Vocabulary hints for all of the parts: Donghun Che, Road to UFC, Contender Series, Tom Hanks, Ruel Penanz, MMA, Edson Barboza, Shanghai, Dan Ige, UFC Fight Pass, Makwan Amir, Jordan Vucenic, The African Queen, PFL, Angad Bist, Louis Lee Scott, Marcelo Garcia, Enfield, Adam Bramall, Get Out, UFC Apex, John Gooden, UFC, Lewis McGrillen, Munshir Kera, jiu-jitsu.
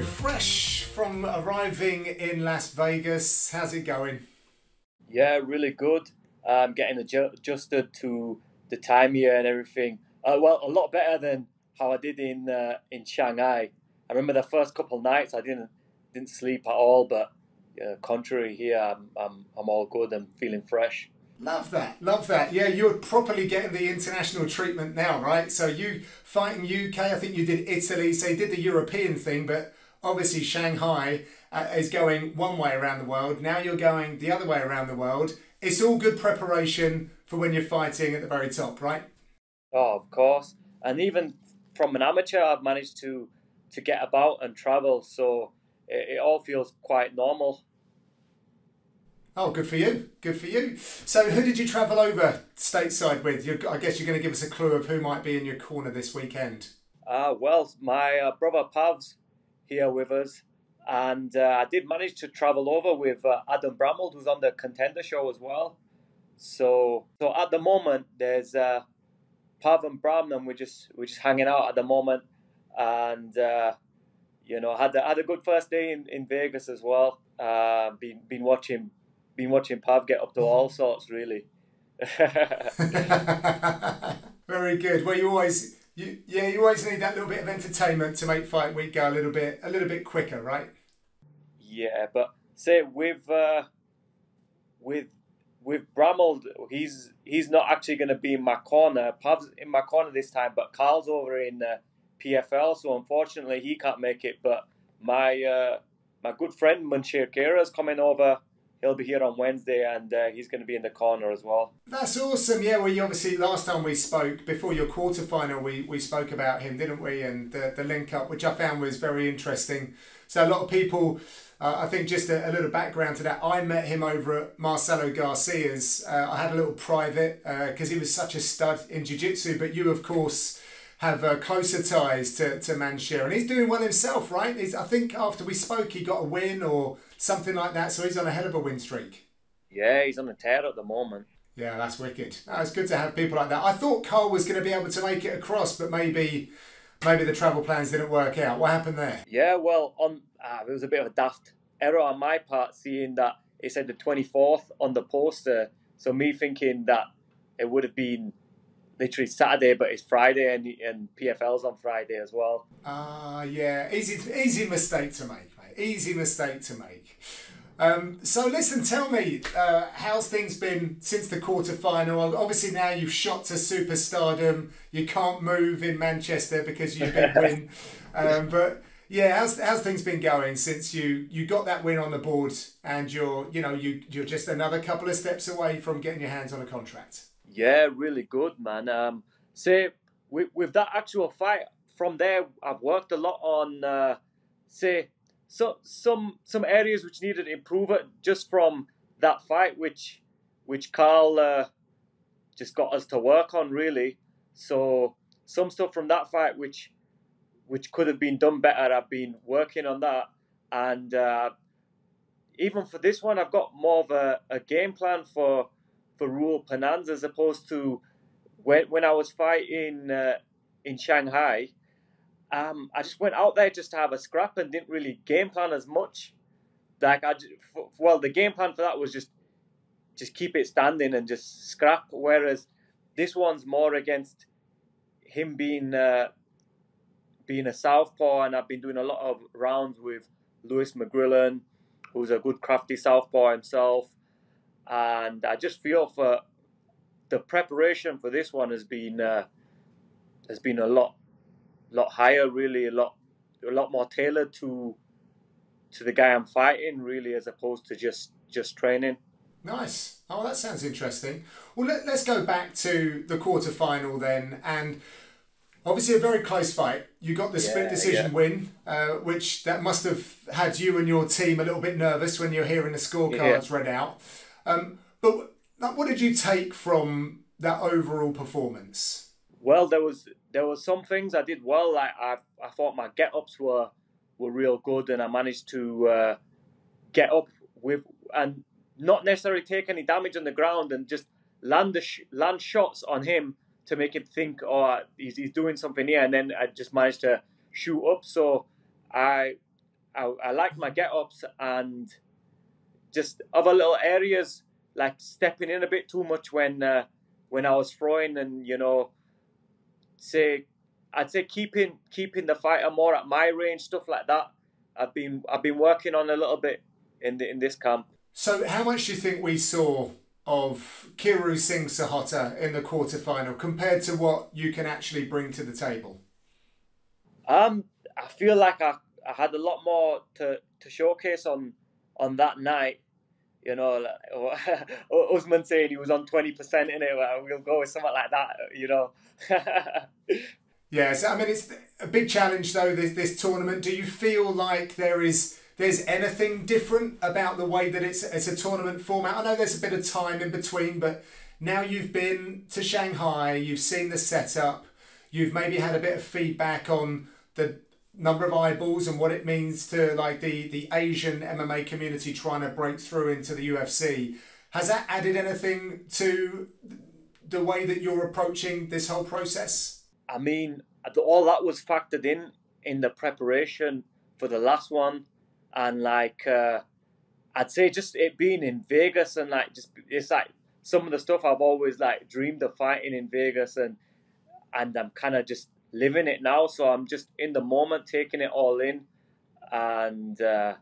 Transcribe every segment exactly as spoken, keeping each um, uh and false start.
Kiru, fresh from arriving in Las Vegas, how's it going? Yeah, really good. Um, getting adju- adjusted to the time here and everything. Uh, well, a lot better than how I did in uh, in Shanghai. I remember the first couple of nights I didn't didn't sleep at all, but uh, contrary here, I'm, I'm I'm all good and feeling fresh. Love that, love that. Yeah, you're properly getting the international treatment now, right? So you fighting U K, I think you did Italy, so you did the European thing, but obviously Shanghai uh, is going one way around the world. Now you're going the other way around the world. It's all good preparation for when you're fighting at the very top, right? Oh, of course. And even from an amateur, I've managed to, to get about and travel, so it, it all feels quite normal. Oh, good for you. Good for you. So who did you travel over stateside with? You're, I guess you're going to give us a clue of who might be in your corner this weekend. Uh, well, my uh, brother Pav's here with us. And uh, I did manage to travel over with uh, Adam Bramall, who's on the Contender show as well. So so at the moment, there's uh, Pav and Bram, and we're just, we're just hanging out at the moment. And, uh, you know, had a, had a good first day in, in Vegas as well. Uh, been been watching... Been watching Pav get up to all sorts, really. Very good. Well, you always, you yeah, you always need that little bit of entertainment to make fight week go a little bit, a little bit quicker, right? Yeah, but say with, uh, with, with Bramall, he's he's not actually going to be in my corner. Pav's in my corner this time, but Carl's over in uh, P F L, so unfortunately he can't make it. But my uh, my good friend Munshir Kera is coming over. He'll be here on Wednesday, and uh, he's going to be in the corner as well. That's awesome. Yeah, well, you obviously, last time we spoke, before your quarterfinal, we, we spoke about him, didn't we? And the, the link-up, which I found was very interesting. So a lot of people, uh, I think just a, a little background to that, I met him over at Marcelo Garcia's. Uh, I had a little private, because uh, he was such a stud in jiu-jitsu, but you, of course, have uh, closer ties to, to Munshir. And he's doing well himself, right? He's, I think after we spoke, he got a win or something like that. So he's on a hell of a win streak. Yeah, he's on a tear at the moment. Yeah, that's wicked. No, it's good to have people like that. I thought Carl was going to be able to make it across, but maybe maybe the travel plans didn't work out. What happened there? Yeah, well, on uh, it was a bit of a daft error on my part, seeing that it said the twenty-fourth on the poster. So me thinking that it would have been literally Saturday, but it's Friday, and and P F L's on Friday as well. Ah, uh, yeah, easy easy mistake to make, mate. Easy mistake to make. Um, so listen, tell me, uh, how's things been since the quarterfinal? Obviously now you've shot to superstardom. You can't move in Manchester because you big win. Um, but yeah, how's how's things been going since you you got that win on the board, and you're you know you you're just another couple of steps away from getting your hands on a contract? Yeah, really good, man. Um, say, with, with that actual fight, from there, I've worked a lot on, uh, say, so, some some areas which needed improvement just from that fight, which which Carl uh, just got us to work on, really. So some stuff from that fight which which could have been done better, I've been working on that. And uh, even for this one, I've got more of a, a game plan for... for Ruel Penanz, as opposed to when when I was fighting uh, in Shanghai. um, I just went out there just to have a scrap and didn't really game plan as much. Like I, well, the game plan for that was just just keep it standing and just scrap. Whereas this one's more against him being uh, being a southpaw, and I've been doing a lot of rounds with Lewis McGrillen, who's a good crafty southpaw himself. And I just feel for the preparation for this one has been uh, has been a lot, lot higher, really, a lot, a lot more tailored to to the guy I'm fighting, really, as opposed to just just training. Nice. Oh, that sounds interesting. Well, let, let's go back to the quarterfinal then, and obviously a very close fight. You got the yeah, split decision yeah. win, uh, which that must have had you and your team a little bit nervous when you're hearing the scorecards yeah. read out. Um, but what did you take from that overall performance? Well, there was there were some things I did well. Like I I thought my get-ups were were real good, and I managed to uh, get up with and not necessarily take any damage on the ground, and just land the sh- land shots on him to make him think, oh, he's he's doing something here, and then I just managed to shoot up. So I I, I like my get-ups and just other little areas, like stepping in a bit too much when uh, when I was throwing, and, you know, say I'd say keeping keeping the fighter more at my range, stuff like that. I've been I've been working on a little bit in the, in this camp. So how much do you think we saw of Kiru Singh Sahota in the quarterfinal compared to what you can actually bring to the table? Um, I feel like I, I had a lot more to, to showcase on on that night. You know, like, Usman said he was on twenty percent in it. We'll go with something like that, you know. Yes, I mean, it's a big challenge, though, this, this tournament. Do you feel like there is there's anything different about the way that it's, it's a tournament format? I know there's a bit of time in between, but now you've been to Shanghai, you've seen the setup, you've maybe had a bit of feedback on the number of eyeballs and what it means to, like, the, the Asian M M A community trying to break through into the U F C. Has that added anything to the way that you're approaching this whole process? I mean, all that was factored in in the preparation for the last one. And, like, uh, I'd say just it being in Vegas and, like, just it's, like, some of the stuff I've always, like, dreamed of fighting in Vegas, and and I'm kind of just living it now. So I'm just in the moment, taking it all in, and uh,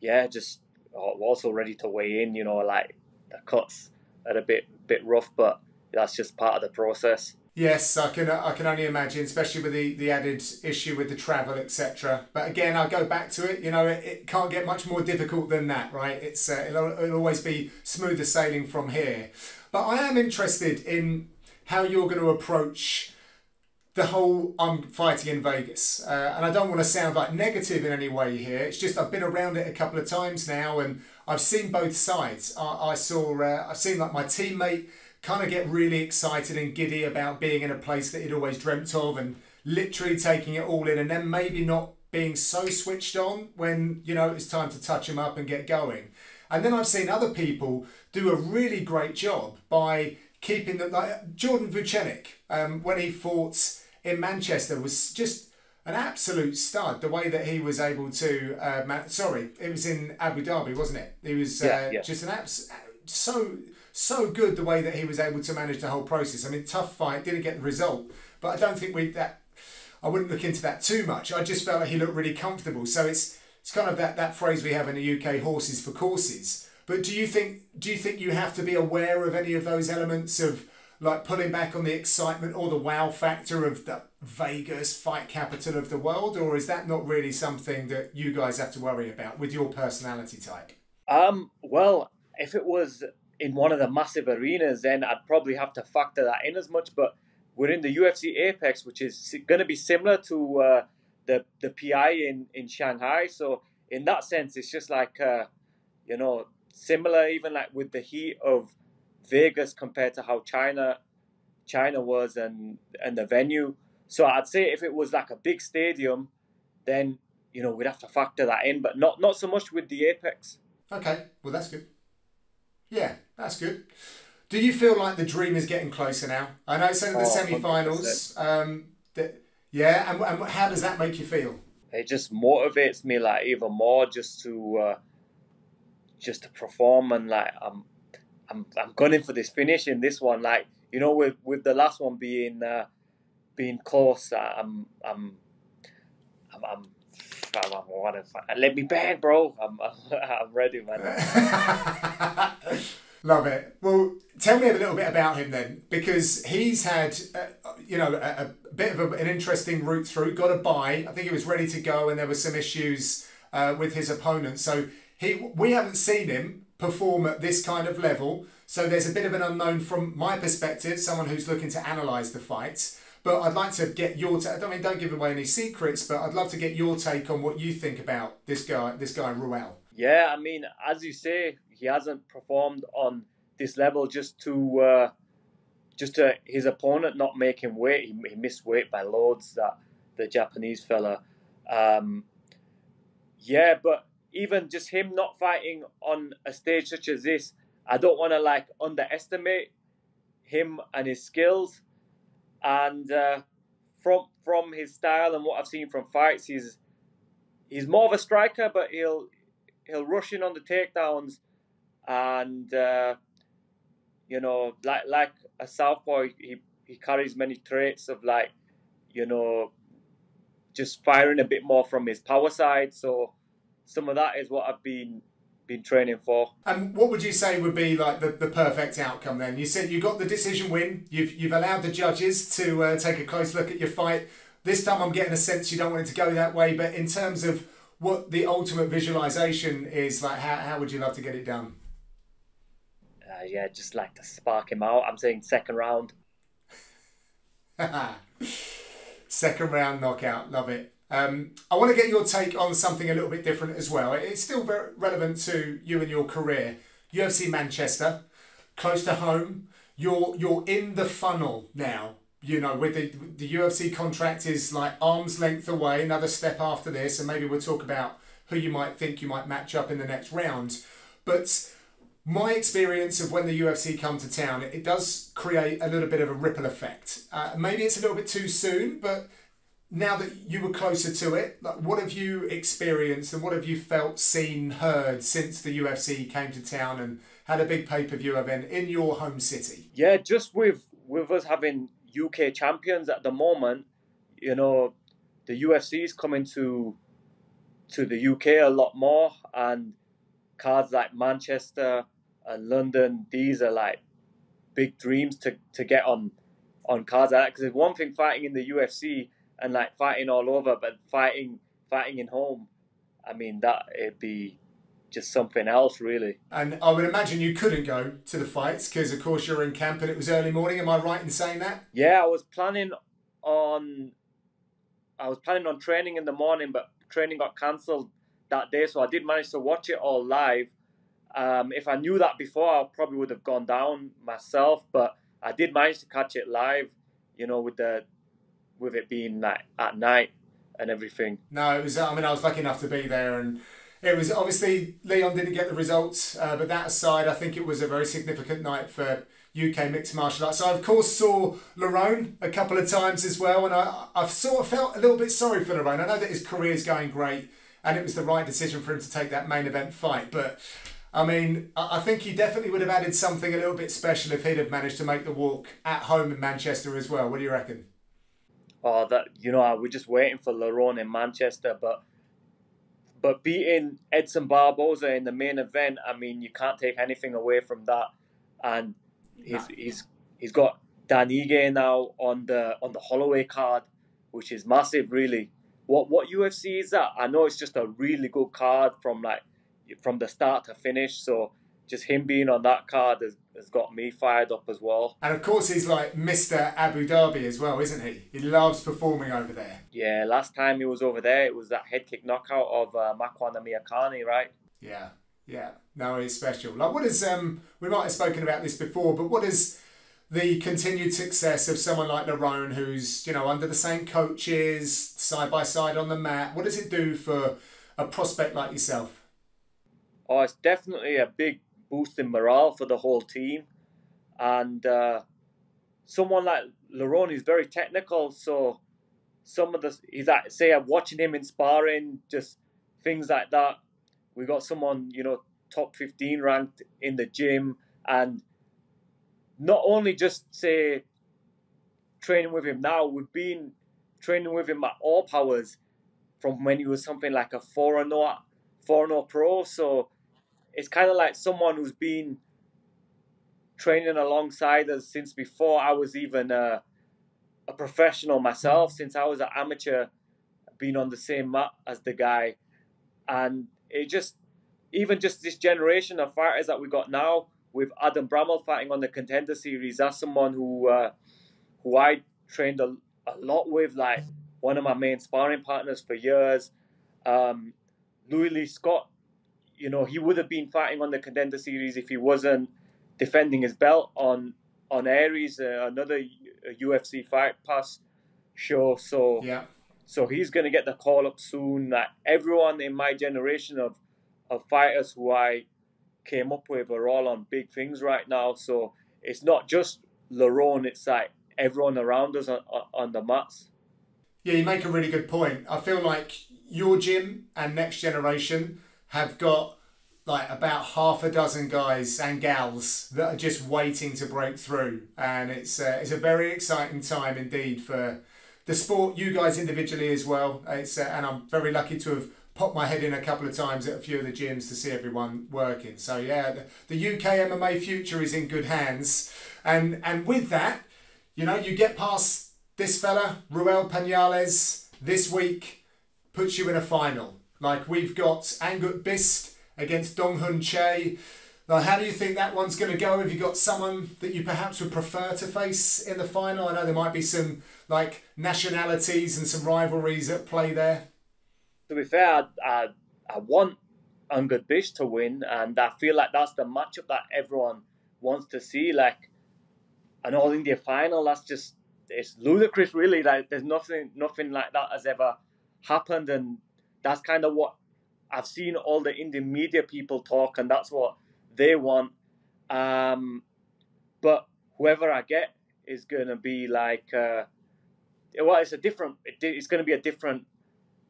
yeah, just also ready to weigh in. You know, like, the cuts are a bit bit rough, but that's just part of the process. Yes, I can. I can only imagine, especially with the the added issue with the travel, et cetera. But again, I go back to it. You know, it, it can't get much more difficult than that, right? It's uh, it'll, it'll always be smoother sailing from here. But I am interested in how you're going to approach the whole I'm fighting in Vegas. Uh, and I don't want to sound like negative in any way here. It's just I've been around it a couple of times now, and I've seen both sides. I, I saw, uh, I've seen like my teammate kind of get really excited and giddy about being in a place that he'd always dreamt of and literally taking it all in, and then maybe not being so switched on when, you know, it's time to touch him up and get going. And then I've seen other people do a really great job by keeping the, like Jordan Vucenic, um, when he fought in Manchester, was just an absolute stud. The way that he was able to, uh, man sorry, it was in Abu Dhabi, wasn't it? He was uh, yeah, yeah. just an abs so so good. The way that he was able to manage the whole process. I mean, tough fight, didn't get the result, but I don't think we that. I wouldn't look into that too much. I just felt like he looked really comfortable. So it's it's kind of that that phrase we have in the U K, horses for courses. But do you think do you think you have to be aware of any of those elements of, like, pulling back on the excitement or the wow factor of the Vegas, fight capital of the world? Or is that not really something that you guys have to worry about with your personality type? Um, well, if it was in one of the massive arenas, then I'd probably have to factor that in as much. But we're in the U F C Apex, which is going to be similar to uh, the, the P I in, in Shanghai. So in that sense, it's just like, uh, you know, similar, even like with the heat of Vegas compared to how China China was and and the venue. So I'd say if it was like a big stadium, then, you know, we'd have to factor that in, but not not so much with the Apex. Okay, well, that's good. Yeah, that's good. Do you feel like the dream is getting closer now? I know it's only the oh, semi-finals. Um, that, yeah, and, and how does that make you feel? It just motivates me, like, even more just to uh, just to perform, and, like, I'm I'm I'm gunning for this finish in this one, like, you know, with with the last one being uh, being close. I'm I'm I'm I'm, I'm, I'm wanna let me bang, bro. I'm I'm ready, man. Love it. Well, tell me a little bit about him then, because he's had uh, you know a, a bit of a, an interesting route through. Got a bye. I think he was ready to go, and there were some issues uh, with his opponent. So he we haven't seen him perform at this kind of level, so there's a bit of an unknown from my perspective, someone who's looking to analyse the fights. But I'd like to get your take. I mean, don't give away any secrets, but I'd love to get your take on what you think about this guy, this guy Ruel. Yeah, I mean, as you say, he hasn't performed on this level just to uh, just to his opponent not making weight. He, he missed weight by loads, that the Japanese fella. Um, yeah, but even just him not fighting on a stage such as this, I don't want to, like, underestimate him and his skills. And uh, from from his style and what I've seen from fights, he's he's more of a striker, but he'll he'll rush in on the takedowns, and uh, you know, like like a southpaw, he he carries many traits of, like, you know, just firing a bit more from his power side. So some of that is what I've been been training for. And what would you say would be like the, the perfect outcome then? You said you got the decision win. You've you've allowed the judges to uh, take a close look at your fight. This time I'm getting a sense you don't want it to go that way, but in terms of what the ultimate visualization is, like how, how would you love to get it done? Uh, yeah, just like to spark him out. I'm saying second round. Second round knockout, love it. Um, I want to get your take on something a little bit different as well. It's still very relevant to you and your career. U F C Manchester, close to home. You're you're in the funnel now. You know, with the the U F C contract is like arm's length away. Another step after this, and maybe we'll talk about who you might think you might match up in the next round. But my experience of when the U F C come to town, it does create a little bit of a ripple effect. Uh, maybe it's a little bit too soon, but now that you were closer to it, like, what have you experienced and what have you felt, seen, heard since the U F C came to town and had a big pay-per-view event in your home city? Yeah, just with with us having U K champions at the moment, you know, the U F C is coming to to the U K a lot more, and cards like Manchester and London, these are like big dreams to to get on on cards like that. Because it's one thing fighting in the U F C and like fighting all over, but fighting fighting in home, I mean, that it'd be just something else, really. And I would imagine you couldn't go to the fights because, of course, you're in camp and it was early morning. Am I right in saying that? Yeah, I was planning on I was planning on training in the morning, but training got cancelled that day, so I did manage to watch it all live. Um, if I knew that before, I probably would have gone down myself, but I did manage to catch it live, you know, with the with it being like at night and everything. No, it was, I mean, I was lucky enough to be there, and it was obviously Leon didn't get the results, uh, but that aside, I think it was a very significant night for U K mixed martial arts. So I, of course, saw Lerone a couple of times as well, and I, I sort of felt a little bit sorry for Lerone. I know that his career's going great and it was the right decision for him to take that main event fight, but I mean, I think he definitely would have added something a little bit special if he'd have managed to make the walk at home in Manchester as well. What do you reckon? Oh, that, you know, we're just waiting for Lerone in Manchester, but but beating Edson Barboza in the main event, I mean, you can't take anything away from that. And he's nah. he's he's got Dan Ige now on the on the Holloway card, which is massive, really. What what U F C is that? I know it's just a really good card from like from the start to finish. So just him being on that card has, has got me fired up as well. And of course, he's like Mister Abu Dhabi as well, isn't he? He loves performing over there. Yeah, last time he was over there, it was that head kick knockout of uh, Makwan Amir, right? Yeah, yeah. No, he's special. Like, what is, um, we might have spoken about this before, but what is the continued success of someone like Lerone, who's, you know, under the same coaches, side by side on the mat? What does it do for a prospect like yourself? Oh, it's definitely a big boost in morale for the whole team, and uh, someone like Lerone is very technical. So some of the he's like say I'm watching him in sparring, just things like that. We got someone, you know, top fifteen ranked in the gym, and not only just say training with him now. We've been training with him at all powers from when he was something like a four or no, four or no pro. So it's kind of like someone who's been training alongside us since before I was even a, a professional myself, since I was an amateur, being on the same mat as the guy. And it just, even just this generation of fighters that we got now, with Adam Bramall fighting on the Contender Series, that's someone who, uh, who I trained a, a lot with, like one of my main sparring partners for years. Um, Louis Lee Scott, you know, he would have been fighting on the Contender Series if he wasn't defending his belt on on Aries, uh, another U F C Fight Pass show. So, yeah. So he's going to get the call up soon. Like everyone in my generation of of fighters who I came up with are all on big things right now. So it's not just Lerone; it's like everyone around us on, on the mats. Yeah, you make a really good point. I feel like your gym and Next Generation have got like about half a dozen guys and gals that are just waiting to break through, and it's uh, it's a very exciting time indeed for the sport, you guys individually as well. It's uh, and I'm very lucky to have popped my head in a couple of times at a few of the gyms to see everyone working. So yeah, the, the U K M M A future is in good hands, and and with that, you know, you get past this fella Ruel Penanz this week, puts you in a final. Like, we've got Angad Bist against Donghun Che. Now, how do you think that one's going to go? Have you got someone that you perhaps would prefer to face in the final? I know there might be some like nationalities and some rivalries at play there. To be fair, I, I, I want Angad Bist to win, and I feel like that's the matchup that everyone wants to see. Like an All India final, that's just, it's ludicrous, really. Like there's nothing, nothing like that has ever happened, and that's kind of what I've seen all the Indian media people talk, and that's what they want. Um, but whoever I get is going to be like, uh, well, it's a different, it, it's going to be a different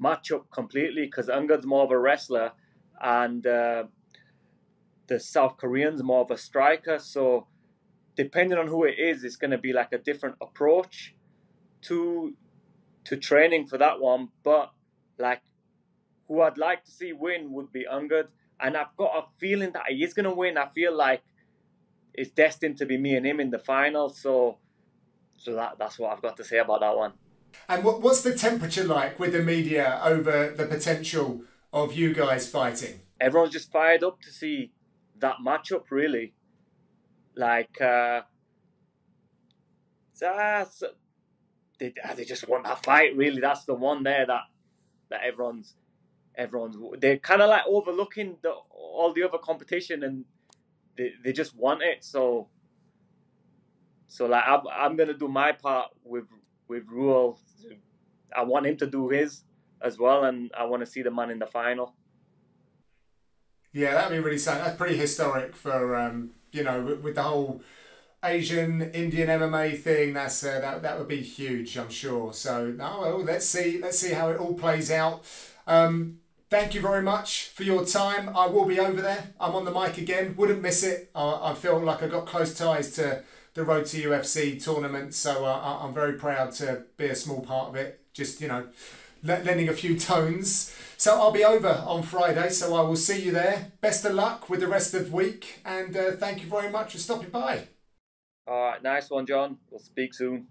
matchup completely, because Angad's more of a wrestler and uh, the South Korean's more of a striker. So depending on who it is, it's going to be like a different approach to to training for that one. But like, who I'd like to see win would be Angad. And I've got a feeling that he is going to win. I feel like it's destined to be me and him in the final. So so that, that's what I've got to say about that one. And what, what's the temperature like with the media over the potential of you guys fighting? Everyone's just fired up to see that matchup, really. Like, uh, they, they just want that fight, really. That's the one there that, that everyone's... Everyone's they're kind of like overlooking the, all the other competition, and they they just want it. So so like I'm I'm gonna do my part with with Ruel. I want him to do his as well, and I want to see the man in the final. Yeah, that'd be really sad. That's pretty historic for um you know, with, with the whole Asian Indian M M A thing. That's uh, that that would be huge, I'm sure. So no, well, let's see let's see how it all plays out. Um, Thank you very much for your time. I will be over there. I'm on the mic again. Wouldn't miss it. I, I feel like I got close ties to the Road to U F C tournament, so uh, I'm very proud to be a small part of it. Just, you know, lending a few tones. So I'll be over on Friday, so I will see you there. Best of luck with the rest of the week, and uh, thank you very much for stopping by. All right, nice one, John. We'll speak soon.